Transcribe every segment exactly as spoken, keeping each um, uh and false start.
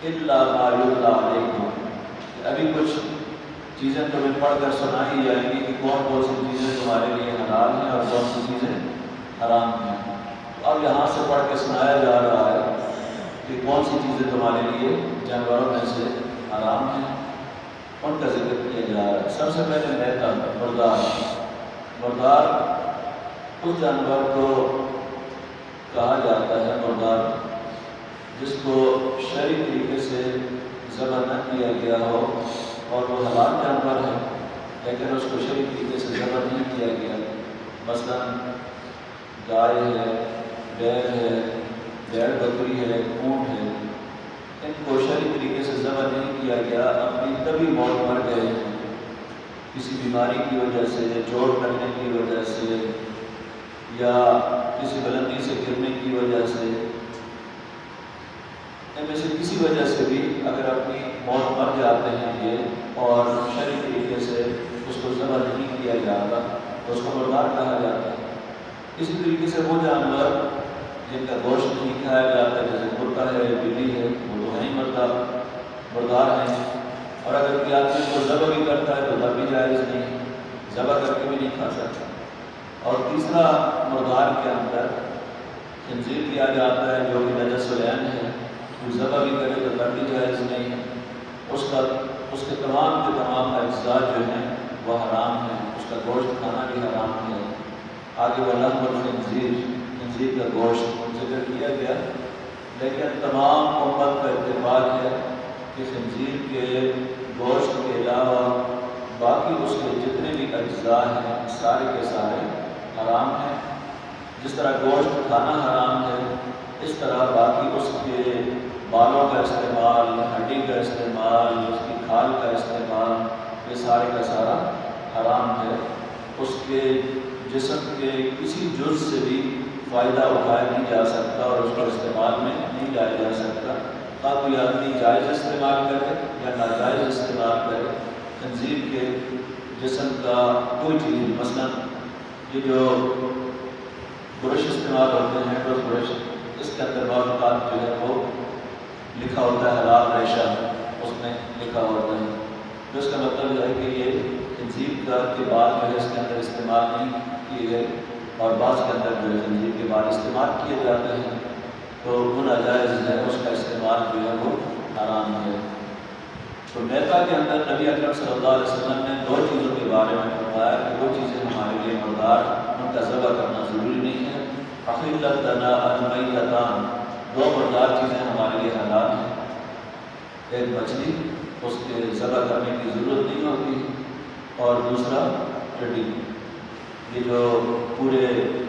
अभी कुछ चीज़ें तुम्हें पढ़कर सुनाई जाएंगी कि कौन कौन सी चीज़ें तुम्हारे लिए हलाल हैं और कौन सी चीज़ें हराम हैं। अब यहाँ से पढ़ के सुनाया जा रहा है कि कौन सी चीज़ें तुम्हारे लिए जानवरों में से हराम हैं, उनका जिक्र किया जा रहा है। सबसे पहले मैता मुर्दार, मुर्दार उस जानवर को कहा जाता है मुर्दार जिसको शरी तरीके से ज़बह न किया गया हो और वो हलाल जानवर है लेकिन उसको शरी तरीके से ज़बह नहीं किया गया। मसलन गाय है, बैल है, बैल बकरी है, ऊँट है, इनको शरी तरीके से ज़बह नहीं किया गया, अपनी तभी मौत मर गए हैं किसी बीमारी की वजह से, चोट लगने की वजह से या किसी बुलंदी से गिरने की वजह से, इनमें से किसी वजह से भी अगर अपनी मौत मर जाते हैं ये और शरी तरीके से उसको ज़बह नहीं किया जाता तो उसको मुर्दार कहा जाता है। इसी तरीके से वो जानवर जिनका गोश्त नहीं खाया जाता जैसे कुत्ता है, बिल्ली है, वो तो नहीं मुर्दार मुर्दार हैं। और अगर कोई आदमी उसको ज़बह भी करता है तो तब भी जायज़ नहीं, ज़बह करके भी नहीं खा सकता। और तीसरा मुर्दार के अंदर खंजीर किया जाता है जो कि नजसुलैन है, ज़बह भी करे तो तब भी जायज़ नहीं है, उसका उसके तमाम के तमाम अज्जा जो हैं वह हराम है, उसका गोश्त खाना भी हराम है। आगे वाला खंजीर, खंजीर का गोश्त जिक्र किया गया लेकिन तमाम उम्मत का इत्तेफाक है कि खंजीर के गोश्त के अलावा बाकी उसके जितने भी अज्जा हैं सारे के सारे हराम हैं। जिस तरह गोश्त खाना हराम है इस तरह बाकी उसके बालों का इस्तेमाल, हड्डी का इस्तेमाल, उसकी खाल का इस्तेमाल, ये सारे का सारा हराम है। उसके जिस्म के किसी जुज़ से भी फ़ायदा उठाया नहीं जा सकता और उसको इस्तेमाल में नहीं लाया जा सकता। तब कोई आदमी जायज़ इस्तेमाल करे या नाजायज़ इस्तेमाल करे, खंजीर के जिस्म का कोई चीज़, मसलन ये जो ब्रश इस्तेमाल होते हैं तो ब्रश इसके अंदर बात जो है वो लिखा होता है हलाल रेशा, उसमें लिखा होता है तो इसका मतलब यह है कि ये खंजीर का के बाल जो है इसके अंदर इस्तेमाल नहीं किए गए और बाज़ के अंदर जो है खंजीर के बाल इस्तेमाल किए जाते हैं तो वो नाजायज़ है, उसका इस्तेमाल जो है वो हराम है। तो मैता के अंदर नबी अकरम सल्लल्लाहु अलैहि वसल्लम ने दो चीज़ों के बारे में बताया कि वो चीज़ें हमारे लिए मुर्दार, उनका ज़बह करना ज़रूरी नहीं है। अखिलतना अलमैतान, दो मुर्दार चीज़ें हमारे लिए हलाल हैं, एक मछली, उसके ज़बह करने की ज़रूरत नहीं होती, और दूसरा टड्डी, ये जो पूरे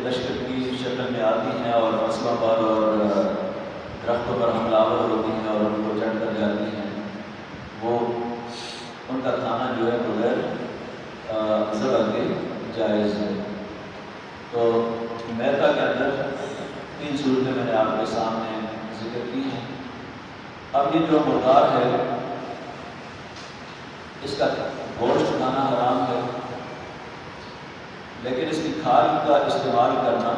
लश्कर की शक्ल में आती हैं और फसलों पर और दरख्तों पर हमलावर होती हैं और उनको चढ़ कर जाती हैं, वो उनका खाना जो है बगैर ज़बह के जायज़ है। तो मैदा के अंदर तीन सूरतें मैंने आपके सामने जिक्र की हैं। अब ये जो मुर्दार है इसका गोश्त खाना हराम है लेकिन इसकी खाल का इस्तेमाल करना,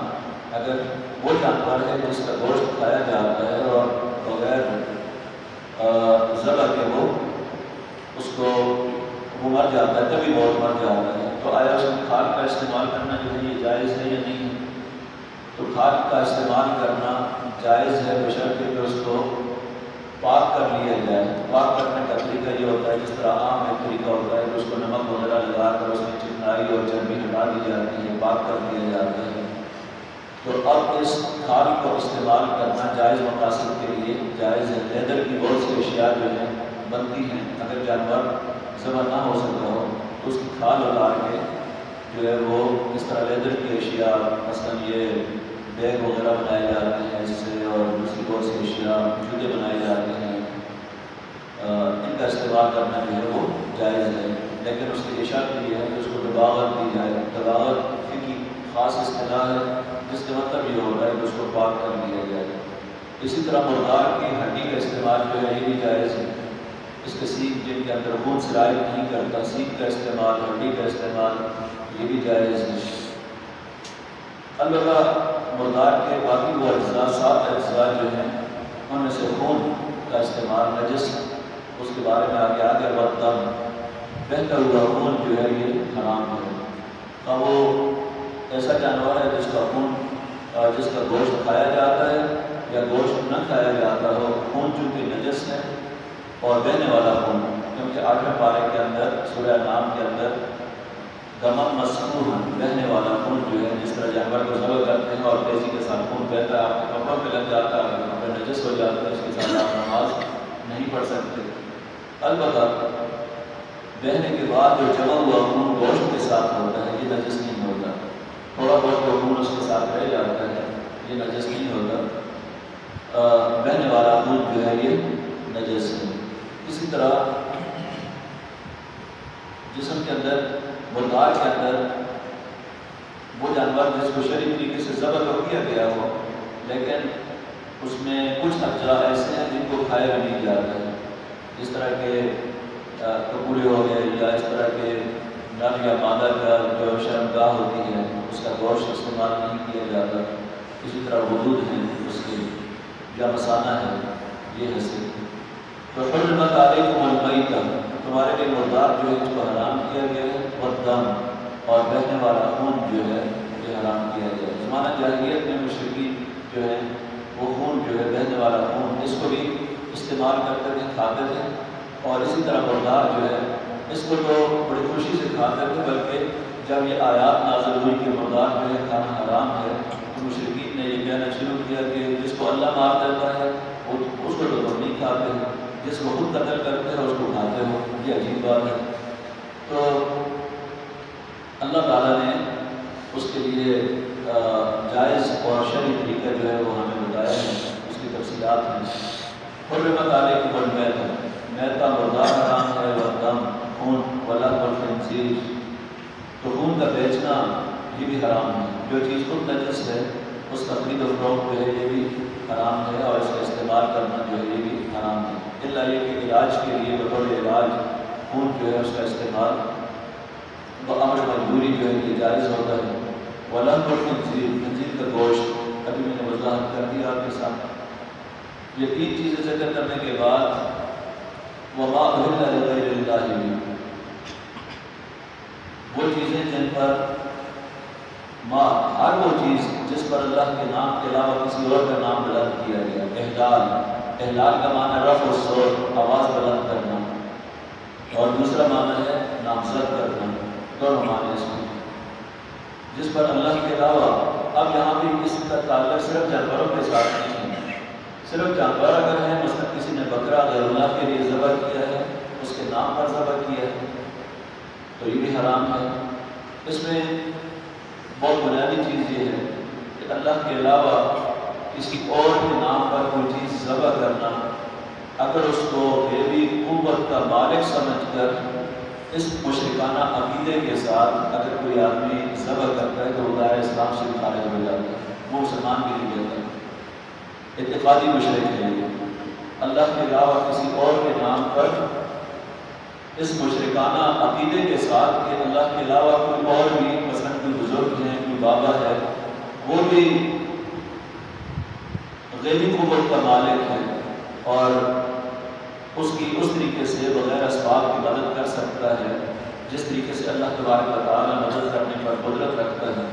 अगर वो जानवर है जिसका गोश्त खाया जाता है और बगैर ज़बह के वो उसको वो मर जाता है, तभी वो मर जाता है, तो आया उसकी खाल का इस्तेमाल करना जो है ये जायज़ है या नहीं? तो खाद का इस्तेमाल करना जायज़ है बशर्ते कि उसको पाक कर लिया जाए। पाक करने का तरीका ये होता है जिस तरह आम एक तरीका होता है कि उसको नमक वगैरह लगा कर उसमें चिकनाई और चर्बी हटा दी जाती है, पाक कर दिया जाता है। तो अब इस खाद को इस्तेमाल करना जायज़ मकासद के लिए जायज़ है। लेदर की बहुत सी अशिया जो है बनती हैं, अगर जानवर ज़बह ना हो सकता हो तो उसकी खाल उतार के जो है वो इस तरह लेदर की अशिया, मसलन ये बैग वगैरह बनाए जाते हैं इससे और दूसरी बहुत सी अशिया, जूते बनाए जाते हैं, इनका इस्तेमाल करना जो है वो जायज़ है। लेकिन उसकी दिशा के लिए है कि उसको दबावत दी जाए। दबावत की ख़ास इस्तेमाल है जिसका मतलब ये होता है कि उसको पाक कर दिया जाए। इसी तरह मुर्दार की हड्डी का इस्तेमाल जो है ये भी जायज़ है। इसके सीख जिनके अंदर खून सिराई नहीं करता, सीख का इस्तेमाल, हड्डी का इस्तेमाल, ये भी जायज़ है। अलबत्ता मुर्दार के बाकी वो अज्जा, सात अज्जा जो हैं उनमें से खून का इस्तेमाल नजस उसके बारे में आगे आगे बढ़ता बेहतर हुआ खून जो है ये हराम है। अब वो ऐसा जानवर है जिसका खून जिसका गोश्त खाया जाता है या गोश्त न खाया जाता हो, खून चूँकि नजस है और बहने वाला खून, क्योंकि आठवें पारे के अंदर सूरह नाम के अंदर दमा मसकून बहने वाला खून जो है जिस तरह जानवर को जबल करते हैं और तेज़ी के साथ खून बहता है आपके कपड़ों पर लग जाता है, आपके कपड़े नजस हो जाते हैं, उसके साथ आप नमाज नहीं पढ़ सकते। अलबत्ता बहने के बाद जो जमा हुआ खून गोश्त के साथ होता है ये नजस नहीं होता, थोड़ा बहुत जो खून उसके साथ रह जाता है ये नजस नहीं होता, बहने वाला खून जो है ये नजस है। इसी तरह जिसम के अंदर मुर्दार के अंदर वो जानवर जिसको शरीक तरीके से ज़बर कर दिया गया हो लेकिन उसमें कुछ अज्जा ऐसे हैं जिनको खाया भी नहीं जाता है, जिस तरह के कपूरे हो गए या इस तरह के नर या मादा का जो शर्मगाह होती है उसका गोश्त इस्तेमाल नहीं किया जाता। इसी तरह वदूद है उसके या मसाना है ये हसी तो फिर बताते को मनमई था तुम्हारे लिए मुर्दार जो है इसको हराम किया गया है और दम और बहने वाला खून जो है ये हराम किया गया। ज़माना जाहिलियत में मुशरिकीन जो है वो खून जो है बहने वाला खून इसको भी इस्तेमाल करते थे, खाते थे और इसी तरह मुर्दार जो है इसको तो बड़ी खुशी से खाते थे, बल्कि जब ये आयात नाज़िल हुई कि मुर्दार जो है खाना हराम है तो मुशरिकीन ने यह कहना शुरू किया कि जिसको अल्लाह मार देता है वो उसको तो तुम नहीं खाते हो, जिसको खुद कत्ल करते हो उसको खाते हो, ये अजीब बात है। तो अल्लाह ताला ने उसके लिए जायज़ और शरी तरीका जो है वो हमें बताया है, उसकी तफसीलात हैं। खुल मताले की बल मैता मैता मुर्दार हराम है और दम खून वला वलखंजीर तो खून का बेचना ये भी हराम है, जो चीज़ खुद नजस है उसका खरीद और फरोख्त जो है ये भी हराम है और इसका इस्तेमाल करना जो है ये भी हराम है। इल्ला ये कि इलाज के लिए बतौर इलाज खून जो है उसका इस्तेमाल तो अमर मजबूरी जो है ये जायज़ होता है। वला खंजीर खंजीर का गोश्त अभी मैंने वजाहत कर दिया आपके साथ। ये तीन चीज़ें जिक्र करने के बाद वमा उहिल्ला लिगैरिल्लाह वो चीज़ें जिन पर माँ हर वो चीज़ जिस पर अल्लाह के नाम के अलावा किसी और का नाम बुलंद किया गया। एहलाल एहलाल का माना रफ़ और शोर आवाज़ बुलंद करना और दूसरा माना है नामजद करना, दोनों माने इसमें जिस पर अल्लाह के अलावा। अब यहाँ भी इसका ताल्लुक सिर्फ जानवरों के साथ नहीं है, सिर्फ जानवर अगर है मसलन किसी ने बकरा अगर अल्लाह के लिए ज़बह किया है उसके नाम पर ज़बह किया है तो ये भी हराम है। इसमें बहुत बुनियादी चीज़ ये है कि अल्लाह के अलावा किसी और के नाम पर कोई चीज़ ज़बह करना अगर उसको बेबी कुव्वत का मालिक समझ कर इस मुशरिकाना अकीदे के साथ अगर कोई आदमी ज़बर करता है तो वो दायरे इस्लाम से खारिज हो जाता है, वो मुसलमान भी नहीं रहता, इत्तेक़ादी मुशरिक है। अल्लाह के अलावा किसी और के नाम पर इस मुशरिकाना अकीदे के साथ कि अल्लाह के अलावा कोई और भी मसलन कोई बुज़ुर्ग हैं कोई बाबा है वो भी गैबी कुव्वत का मालिक है और उसकी उस तरीके से बगैर असबाब की मदद कर सकता है जिस तरीके से अल्लाह तबारक व तआला मदद करने पर कुदरत रखता है,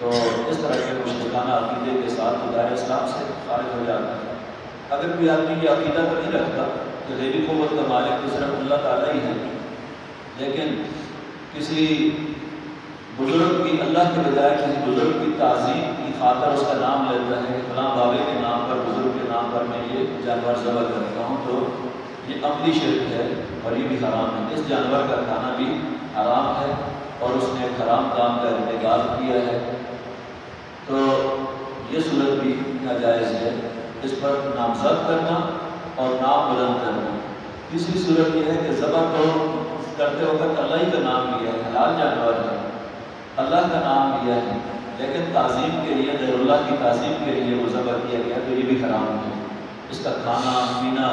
तो इस तरह के मुशरिकाना अकीदे के साथ दायरे इस्लाम से खारिज हो जाता है। अगर कोई आदमी ये अकीदा तो नहीं रखता कि गैबी कुव्वत का मालिक तो सिर्फ अल्लाह ताला ही है, लेकिन किसी बुज़ुर्ग की अल्लाह के बजाय किसी बुज़ुर्ग की तअज़ीम की खातर उसका नाम लेता है कि फलां बाबे के नाम पर बुज़ुर्ग के नाम पर मैं ये जानवर ज़बह करता हूँ तो ये अमली शिर्क है और ये भी हराम है। इस जानवर का खाना भी हराम है और उसने एक हराम काम का इंतकाल किया है तो ये सूरत भी नाजायज़ है, इस पर नामजद करना और नाम बुलंद करना। तीसरी सूरत यह है कि ज़बह को करते वक्त अल्लाह ही का नाम लिया है, हलाल जानवर है अल्लाह का नाम लिया है लेकिन तज़ीम के लिए ग़ैरुल्लाह की तज़ीम के लिए वो ज़बह किया गया तो ये भी हराम है। इसका खाना पीना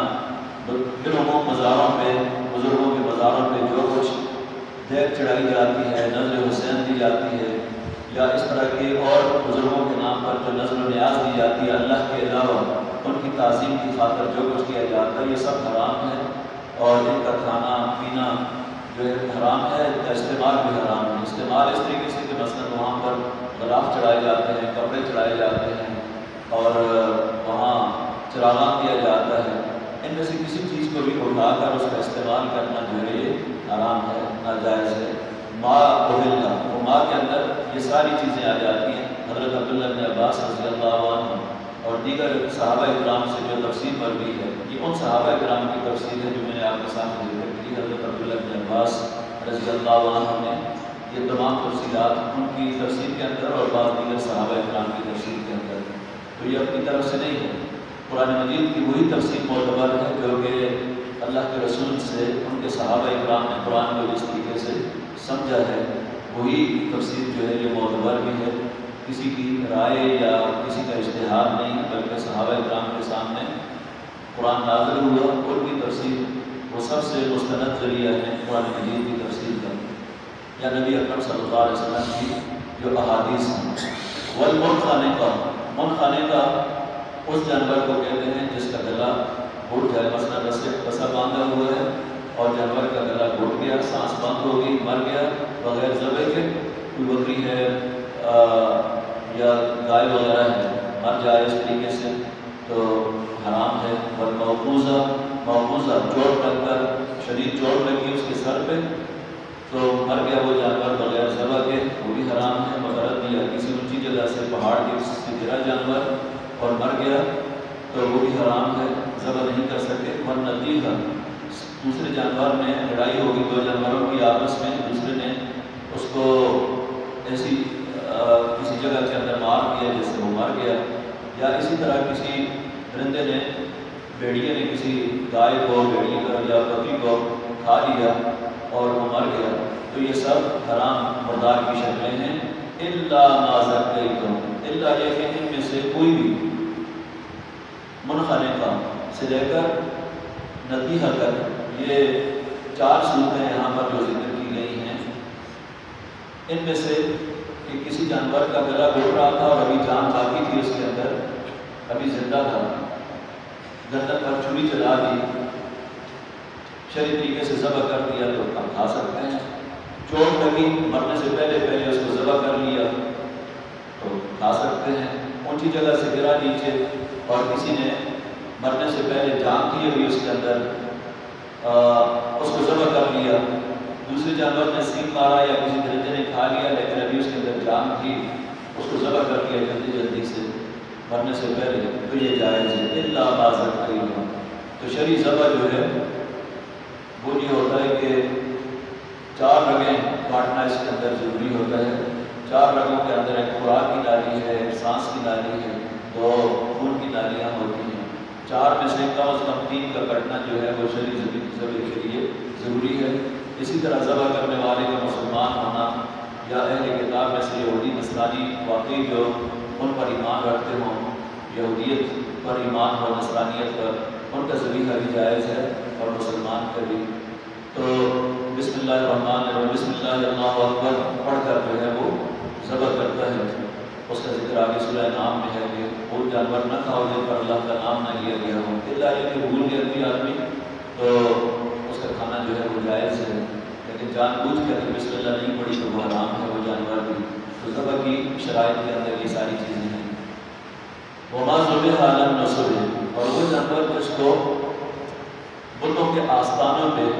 फिल्मों मज़ारों में बुज़ुर्गों के मज़ारों पर जो कुछ देख चढ़ाई जाती है नज़्र हुसैन दी जाती है या इस तरह के और बुज़ुर्गों के नाम पर जो नज़्र न्याज दी जाती है अल्लाह के अलावा उनकी तज़ीम की खातिर जो कुछ किया जाता है ये सब हराम है, और इनका खाना पीना जो हराम है, इनका इस्तेमाल भी हराम है। इस्तेमाल इस तरीके से कि मसलन वहाँ पर गलाफ चढ़ाए जाते हैं, कपड़े चढ़ाए जाते हैं और वहाँ चरागाह किया जाता है। इनमें से किसी चीज़ को भी उठाकर उसका इस्तेमाल करना जो है ये हराम है, नाजायज़ है। माँ उहिल्ला, वो माँ के अंदर ये सारी चीज़ें आ जाती हैं। हज़रत अब्दुल्लाह बिन अब्बास रज़ियल्लाहु अन्हु और दीगर सहाबा इकराम से जो तफसीर मरवी है, ये उन सहाबा इकराम की तफसीर है जो मैंने आपके सामने जिक्र की। हज़रत अब्दुल्लाह बिन अब्बास रज़ियल्लाहु अन्हु ने ये तमाम तफसीलात उनकी तफसीर के अंदर और बाद दीगर सहाबा इकराम की तफसीर के अंदर, तो ये अपनी तरफ से नहीं है। कुरान मजीद की वही तफसीर मोतबर है जो कि अल्लाह के रसूल से उनके सहाबा इकराम ने कुरान को जिस तरीके से समझा है वही तफसीर जो है ये मोतबर भी है। किसी की राय या किसी का इज्तिहाद नहीं, बल्कि सहाबा इकराम के सामने कुरान नाज़िल हुआ, उनकी तफसीर वो सबसे मुस्तनद ज़रिया है कुरान मजीद की तफसीर का या नबी अकरम सल्लल्लाहु अलैहि वसल्लम की जो अहादीस हैं। वल मुनख़ाने का, मुनख़ाने का उस जानवर को कहते हैं जिसका गला घुट जाए, मसला रस्से रस्सा बांधा हुआ है और जानवर का गला घुट गया, सांस बंद हो गई, मर गया बगैर ज़बे के। कोई बकरी है आ, या गाय वगैरह है, मर जाए इस तरीके से तो हराम है। और मौकूज़ा, मौकूज़ा चोट लग कर, शरीर चोट लगी उसके सर पे तो मर गया वो जानवर बगैर ज़बे के, वो भी हराम है। मगर दिया किसी ऊँची जगह से पहाड़ से गिरा जानवर और मर गया तो वो भी हराम है, ज़बर नहीं कर सके। और नतीजा, दूसरे जानवर में लड़ाई होगी, दो जानवरों की आपस में, दूसरे ने उसको ऐसी किसी जगह के अंदर मार दिया जिससे वो मर गया, या इसी तरह किसी परिंदे ने, भेड़िए ने किसी गाय को, भेड़िए को या बकरी को खा लिया और वो मर गया, तो ये सब हराम मर्दार की शक्लें हैं। इल्ला मा ज़कैतुम, इल्ला ये है इनमें से कोई भी, मुनख़ाने का से लेकर नतीहा तक, ये चार सूरतें यहाँ पर जो जिक्र की गई हैं। इनमें से कि किसी जानवर का गला घुट रहा था और अभी जान बाकी थी उसके अंदर, अभी जिंदा था, गर्दन पर छुरी चला दी, शरीर तरीके से ज़बह कर दिया तो हम खा सकते हैं। चोट लगी, मरने से पहले पहले उसको ज़बह कर लिया तो खा सकते हैं। ऊँची जगह से गिरा नीचे और किसी ने मरने से पहले जान थी हुई उसके अंदर, उसको ज़बह कर लिया, दूसरे जानवर ने सींग मारा या किसी दरिंदे ने खा लिया लेकिन अभी उसके अंदर जान थी, उसको ज़बह कर लिया जल्दी जल्दी से मरने से पहले, तो ये जायज़ है। इल्ला मा ज़कैतुम, तो शरी ज़बह जो है वो ये होता है कि चार रगें काटना इसके अंदर ज़रूरी होता है। चार रगों के अंदर एक खुराक की नाली है, सांस की नाली है, तो खून की नालियाँ होती हैं। चार में से कम अज़ कम तीन का कटना जो है वो शरीर ज़बह के लिए ज़रूरी है। इसी तरह ज़बह करने वाले का मुसलमान होना या अहले किताब में से यहूदी नस्रानी वाकई जो उन पर ईमान रखते हों, यहूदियत पर ईमान और नस्रानियत पर, उनका ज़बीहा भी जायज़ है और मुसलमान का भी। तो बिस्मिल्लाहिर्रहमानिर्रहीम, बिस्मिल्लाह अकबर पढ़कर जो है वो ज़बह करता है। उसका जिक्र आगे सूरह नाम में है कि भूल जानवर न खाओ जिन पर अल्लाह का नाम न लिया गया हो। इल्ला कि भूल गया कोई आदमी तो उसका खाना जो है वो जायज़ है, लेकिन जानबूझ कर अगर बिस्मिल्लाह नहीं पड़ी तो वो हराम है वो जानवर भी। तो ज़बह की शराइत के अंदर ये सारी चीज़ें हैं। वमा ज़ुबिहा अला नुसूब, और वो जानवर जिसको बुतों के आस्थानों पर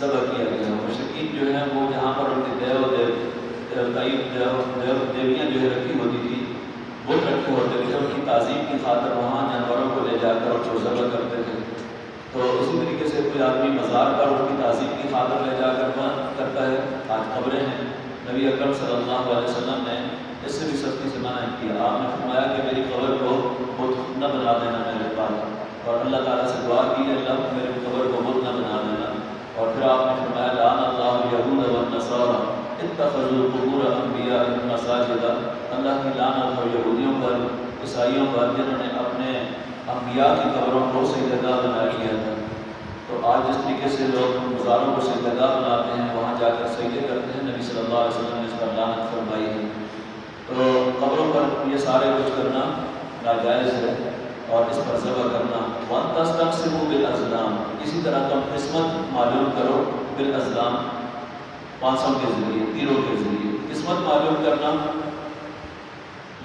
ज़बह किया गया हो। मुशरिकीन जो है वो जहाँ पर उनके देव देव देवियाँ जो है रखी होती थी, बुत रखे होते थे, उनकी तज़ीम की खातर वहाँ जानवरों को ले जाकर उनको ज़बह करते थे। तो उसी तरीके से कोई आदमी मज़ार पर उनकी तज़ीम की खातर ले जाकर वहाँ करता है। आज खबरें हैं, नबी अकरम सल्लल्लाहु अलैहि वसल्लम ने इससे भी सख्ती से मना किया। आपने फरमाया कि मेरी कब्र को बुत न बना देना मेरे पास, और अल्लाह ताला से दुआ की अल्लाह मेरी कब्र को बुत न बना देना। और फिर आपने फरमाया लान अल्लाहु यहूद व नसारा इत्तखज़ू क़ुबूर अंबिया मसाजिदा, अल्लाह की लानत हो यहूदियों पर, ईसाइयों पर, जिन्होंने अपने अंबिया की कब्रों को सजदागाह बना लिया था। तो आज जिस तरीके से लोग मज़ारों को सजदागाह बनाते हैं, वहाँ जाकर सजदे करते हैं, नबी सल्लल्लाहु अलैहि वसल्लम ने इस पर लानत फरमाई है। तो कब्रों पर ये सारे कुछ करना नाजायज़ है। और इस पर ज़बर करना। वन तस्तक़सिमू बिल अज़लाम, इसी तरह तुम किस्मत मालूम करो बिल अज़लाम पाँचों के ज़रिए, तीरों के ज़रिए। किस्मत मालूम करना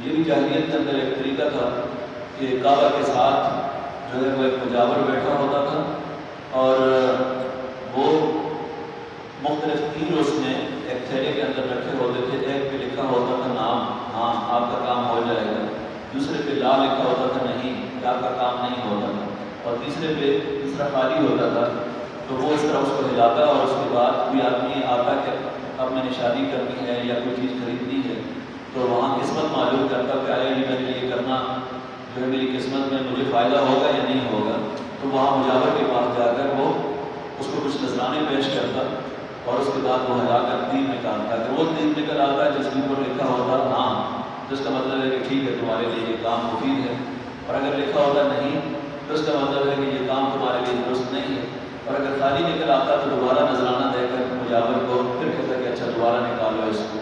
ये भी जाहिलियत के अंदर एक तरीका था कि काबा के साथ जो है वो एक मुजावर बैठा होता था और वो मुख्तलिफ तीर उसने एक थैले के अंदर रखे होते थे। एक पे लिखा होता था नाम, हाँ आपका काम हो जाएगा, दूसरे पे ला लिखा होता था नहीं आपका काम नहीं होता था, और तीसरे पे तीसरा खाली होता था। तो वो इस तरह उसको हिलाता और उसके बाद कोई आदमी आता कि अब मैंने शादी करनी है या कोई चीज़ खरीदनी है, तो वहाँ किस्मत मालूम करता कि आया ये मेरे लिए करना जो है मेरी किस्मत में मुझे फ़ायदा होगा या नहीं होगा। तो वहाँ मुजावर के पास जाकर वो उसको कुछ नजराने पेश करता और उसके बाद वो हिला कर तीर निकालता। अगर वो तीर निकल आता है जिसके ऊपर लिखा होता हाँ, तो इसका मतलब है कि ठीक है तुम्हारे लिए ये काम मुफीद है, और अगर लिखा होता नहीं तो इसका मतलब है कि ये काम तुम्हारे लिए दुरुस्त नहीं है। और अगर खाली निकल आता तो दोबारा नजराना देकर मुजावर को फिर कहता कि अच्छा दोबारा निकालो इसको,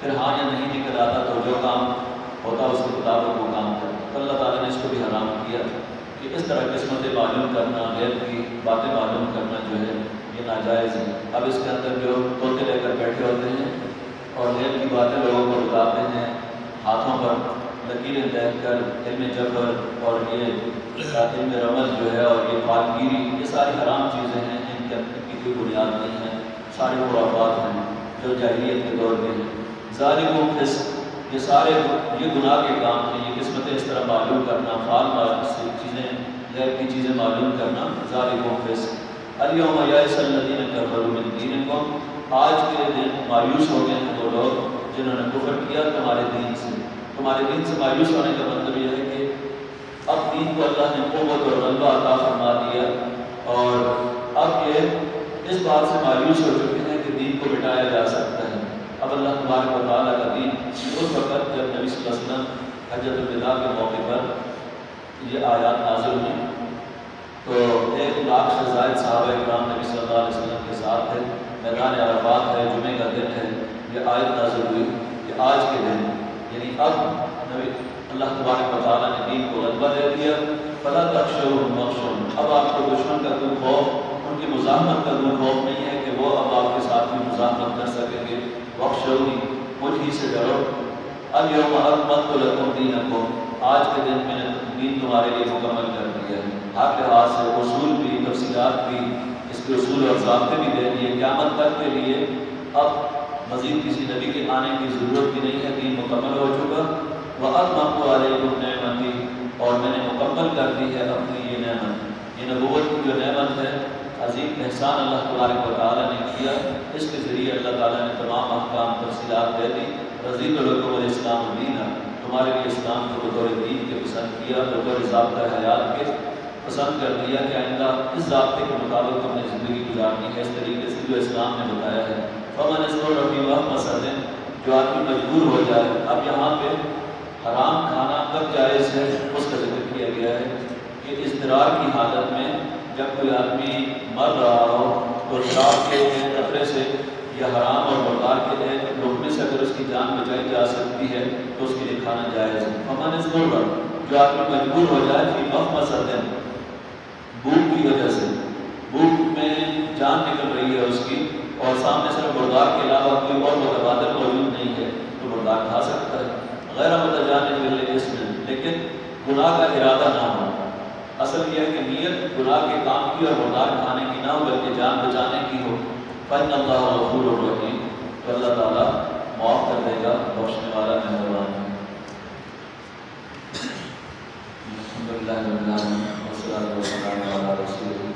फिर हाँ या नहीं निकल आता तो जो काम होता उसके मुताबिक वो काम करता। तो अल्लाह ताला ने इसको भी हराम किया कि इस तरह किस्मतें मालूम करना, गैर की बातें मालूम करना जो है ये नाजायज़ है। अब इसके अंदर जो तोते लेकर बैठे होते हैं और गैर की बातें लोगों को बताते हैं, हाथों पर लकीरें देख कर इल्म जबर और ये इल्म रमज़ जो है और ये फालगिरी, ये सारी हराम चीज़ें हैं, इनके अंदर की कोई बुनियाद नहीं है, सारे खुराफात हैं जो जाहिलियत के दौर में हैं। ज़ालिकुम फ़िस्क़, ये सारे ये गुनाह के काम हैं। ये किस्मतें इस तरह मालूम करना, फाल मालूम चीज़ें, गैर की चीज़ें मालूम करना, ज़ालिकुम फ़िस्क़। अल-यौम ययअसल लज़ीना कफ़रू मिन दीनिकुम, आज के दिन मायूस हो गए हैं वो लोग जिन्होंने कुफ़्र किया तुम्हारे दीन से। तुम्हारे दीन से मायूस होने का मतलब यह है कि अब दीन को अल्लाह ने क़ुव्वत और ग़लबा अता फरमा दिया और अब ये इस बात से मायूस हो चुके हैं कि दीन को मिटाया जा सकता है। अब अल्लाह तबारक व तआला का दीन उस वक़्त जब नबी सल्लल्लाहु अलैहि वसल्लम हज्जतुल विदा के मौके पर ये आयात नाज़िल हुई तो एक लाख से ज़ायद सहाबा इकराम नबी सल्लल्लाहु अलैहि वसल्लम के साथ थे। मैदान अरफात है, जुमे का दिन है, ये आयत नाज़िल हुई कि आज के दिन यानी अब नबी अल्लाह तबारक व तआला ने दीन को ग़लबा दे दिया। फला तख़शौहुम वख़शौनी, अब आपको दुश्मन का कोई खौफ, उनकी मुज़ाहमत का कोई खौफ नहीं है कि वो अब आपके साथ भी मुज़ाहमत कर सकेंगे। वख़शौनी, मुझ ही से डरो। अल-यौम अकमलतु लकुम दीनकुम, आज के दिन मैंने दीन तुम्हारे लिए मुकम्मल कर दिया है। हर लिहाज से उसूल भी, तफसीलात भी, इसके उसूल और ज़ाब्ते भी दे दिए। क़यामत तक के लिए अब मज़ीद किसी नबी के आने की ज़रूरत भी नहीं है, दीन मुकम्मल हो चुका। व अत्मम्तु अलैकुम निअमती, और मैंने मुकम्मल कर दी है अपनी ये नेमत, ये नबूवत की जो नेमत है। अजीम एहसान अल्लाह तबारक व तआला ने किया, इसके ज़रिए अल्लाह ताला ने तमाम अहकाम तफसीलात दे दी। रज़ीतु लकुम अल-इस्लाम दीना, तुम्हारे लिए इस्लाम को बतौर दीन के पसंद किया, बतौर ज़ाब्ता हयात के पसंद कर दिया कि आइंदा इस ज़ाब्ते के मुताबिक तुमने ज़िंदगी गुजारनी है इस तरीके से जो इस्लाम ने बताया है। फमन इस्तताअ फी मसअदिन, जो आदमी मजबूर हो जाए, अब यहाँ पर हराम खाना कब जायज़ है उसका जिक्र किया गया है कि इज़्तिरार की हालत में जब कोई आदमी मर रहा हो तो शराब के कतरे से या हराम और बरदार के लिए रोकने से अगर उसकी जान बचाई जा सकती है तो उसके लिए खाना जायज़ है। हमारे इस बोल पर जो आदमी मजबूर हो जाए कि वक्त मसद है, भूख की वजह से, भूख में जान निकल रही है उसकी और सामने सिर्फ बरदार के अलावा कोई और मुतबादल मौजूद नहीं है तो बरदार खा सकता है। गैर मुतजानिब इसमें, लेकिन गुनाह का इरादा ना हो। असल यह है कि नीयत गुनाह के काम की और बरदार खाने की ना हो बल्कि जान बचाने की हो। फ़इन अल्लाह गफूरुर रहीम, तो अल्लाह ताला माफ़ कर देगा, बख्शने वाला मेहरबान है। अल्हम्दुलिल्लाह रब्बिल आलमीन वस्सलातु वस्सलामु अला रसूलिल्लाह।